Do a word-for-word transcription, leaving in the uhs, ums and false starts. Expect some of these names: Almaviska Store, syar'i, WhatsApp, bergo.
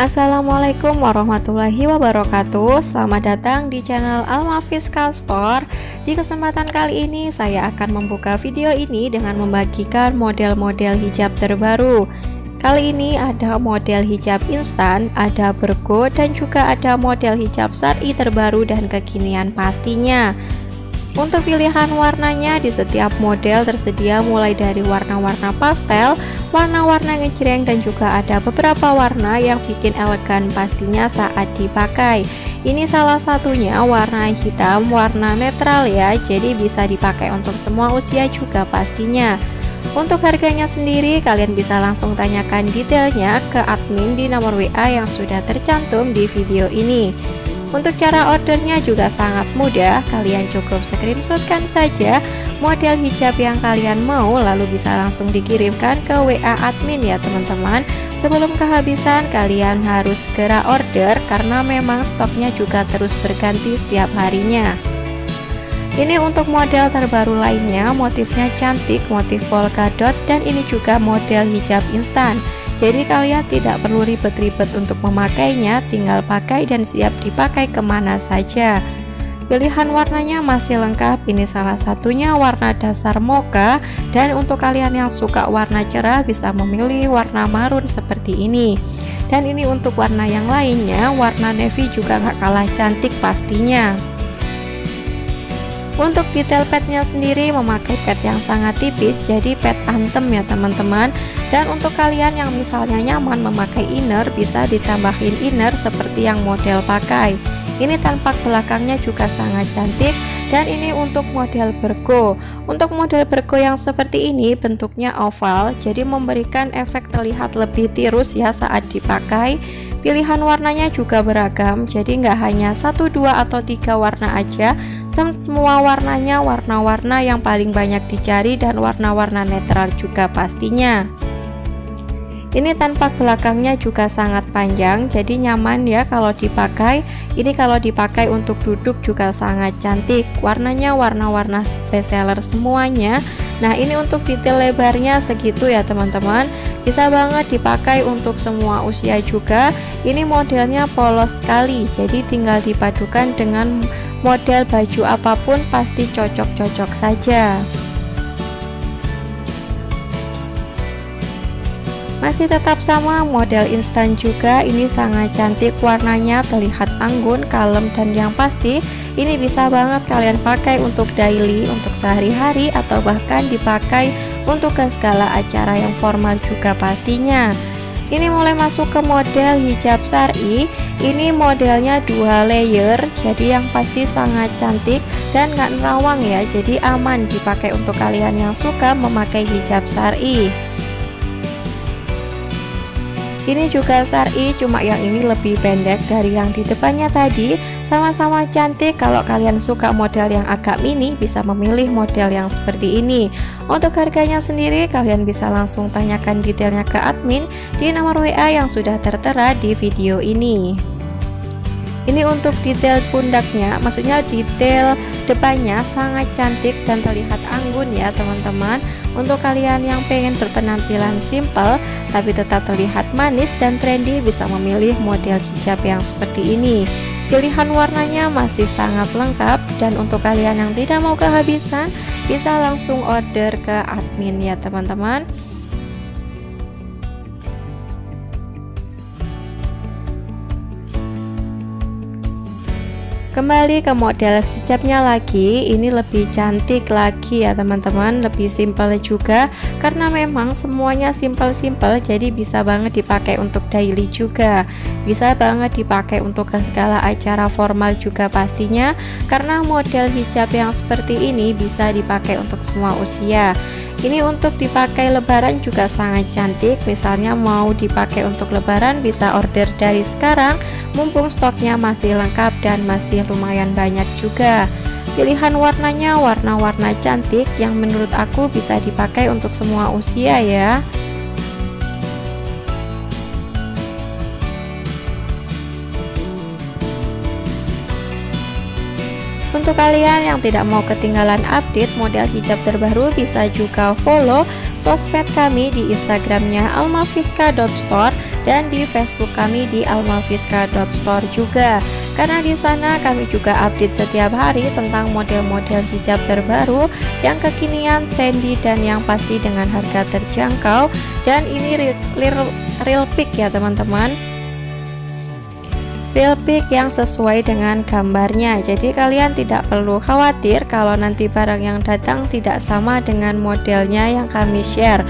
Assalamualaikum warahmatullahi wabarakatuh. Selamat datang di channel Almaviska Store. Di kesempatan kali ini saya akan membuka video ini dengan membagikan model-model hijab terbaru. Kali ini ada model hijab instan, ada bergo, dan juga ada model hijab syar'i terbaru dan kekinian pastinya. Untuk pilihan warnanya di setiap model tersedia mulai dari warna-warna pastel, warna-warna ngejreng, dan juga ada beberapa warna yang bikin elegan pastinya saat dipakai. Ini salah satunya warna hitam, warna netral ya, jadi bisa dipakai untuk semua usia juga pastinya. Untuk harganya sendiri kalian bisa langsung tanyakan detailnya ke admin di nomor W A yang sudah tercantum di video ini. Untuk cara ordernya juga sangat mudah, kalian cukup screenshotkan saja model hijab yang kalian mau lalu bisa langsung dikirimkan ke W A admin ya teman-teman. Sebelum kehabisan kalian harus segera order karena memang stoknya juga terus berganti setiap harinya. Ini untuk model terbaru lainnya, motifnya cantik, motif polka dot, dan ini juga model hijab instan. Jadi kalian tidak perlu ribet-ribet untuk memakainya, tinggal pakai dan siap dipakai kemana saja. Pilihan warnanya masih lengkap, ini salah satunya warna dasar mocha, dan untuk kalian yang suka warna cerah bisa memilih warna marun seperti ini. Dan ini untuk warna yang lainnya, warna navy juga gak kalah cantik pastinya. Untuk detail padnya sendiri memakai pad yang sangat tipis, jadi pad antem ya teman-teman. Dan untuk kalian yang misalnya nyaman memakai inner, bisa ditambahin inner seperti yang model pakai. Ini tampak belakangnya juga sangat cantik. Dan ini untuk model bergo. Untuk model bergo yang seperti ini bentuknya oval, jadi memberikan efek terlihat lebih tirus ya saat dipakai. Pilihan warnanya juga beragam, jadi nggak hanya satu, dua, atau tiga warna aja. Semua warnanya warna-warna yang paling banyak dicari dan warna-warna netral juga pastinya. Ini tampak belakangnya juga sangat panjang, jadi nyaman ya kalau dipakai. Ini kalau dipakai untuk duduk juga sangat cantik. Warnanya warna-warna bestseller semuanya. Nah, ini untuk detail lebarnya segitu ya teman-teman. Bisa banget dipakai untuk semua usia juga. Ini modelnya polos sekali, jadi tinggal dipadukan dengan model baju apapun pasti cocok-cocok saja. Masih tetap sama model instan juga, ini sangat cantik warnanya, terlihat anggun, kalem, dan yang pasti ini bisa banget kalian pakai untuk daily, untuk sehari-hari, atau bahkan dipakai untuk ke segala acara yang formal juga pastinya. Ini mulai masuk ke model hijab syar'i. Ini modelnya dua layer, jadi yang pasti sangat cantik dan gak nerawang ya, jadi aman dipakai untuk kalian yang suka memakai hijab syar'i. Ini juga syar'i, cuma yang ini lebih pendek dari yang di depannya tadi. Sama-sama cantik, kalau kalian suka model yang agak mini bisa memilih model yang seperti ini. Untuk harganya sendiri kalian bisa langsung tanyakan detailnya ke admin di nomor W A yang sudah tertera di video ini. Ini untuk detail pundaknya, maksudnya detail depannya sangat cantik dan terlihat anggun ya teman-teman. Untuk kalian yang pengen berpenampilan simple tapi tetap terlihat manis dan trendy bisa memilih model hijab yang seperti ini. Pilihan warnanya masih sangat lengkap dan untuk kalian yang tidak mau kehabisan bisa langsung order ke admin ya teman-teman. Kembali ke model hijabnya lagi, ini lebih cantik lagi ya teman-teman, lebih simple juga karena memang semuanya simple-simple, jadi bisa banget dipakai untuk daily juga, bisa banget dipakai untuk segala acara formal juga pastinya, karena model hijab yang seperti ini bisa dipakai untuk semua usia. Ini untuk dipakai lebaran juga sangat cantik, misalnya mau dipakai untuk lebaran bisa order dari sekarang, mumpung stoknya masih lengkap dan masih lumayan banyak juga. Pilihan warnanya warna-warna cantik yang menurut aku bisa dipakai untuk semua usia ya. Untuk kalian yang tidak mau ketinggalan update model hijab terbaru bisa juga follow sosmed kami di Instagramnya almaviska dot store dan di Facebook kami di almaviska dot store juga. Karena di sana kami juga update setiap hari tentang model-model hijab terbaru yang kekinian, trendy, dan yang pasti dengan harga terjangkau. Dan ini real, real, real pic ya teman-teman, real pic yang sesuai dengan gambarnya. Jadi kalian tidak perlu khawatir kalau nanti barang yang datang tidak sama dengan modelnya yang kami share.